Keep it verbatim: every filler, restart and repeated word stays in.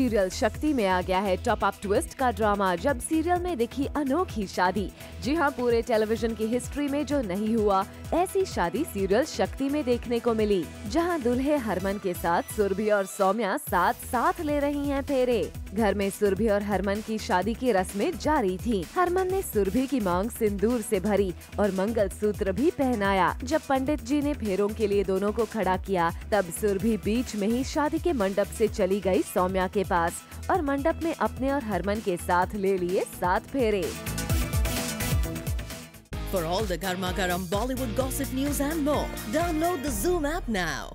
Serial शक्ति में आ गया है टॉप अप ट्विस्ट का ड्रामा, जब सीरियल में दिखी अनोखी शादी। जी हां, पूरे टेलीविजन की हिस्ट्री में जो नहीं हुआ ऐसी शादी सीरियल शक्ति में देखने को मिली, जहां दूल्हे हरमन के साथ सुरभि और सौम्या साथ साथ ले रही हैं फेरे। घर में सुरभि और हरमन की शादी की रस्में जारी थी। हरमन ने सुरभि की मांग सिंदूर से भरी और मंगलसूत्र भी पहनाया। जब पंडित जी ने फेरों के लिए दोनों को खड़ा किया, तब सुरभि बीच में ही शादी के मंडप से चली गई सौम्या के पास और मंडप में अपने और हरमन के साथ ले लिए सात फेरे। For all the garma garam Bollywood gossip news and more, download the Zoom app now.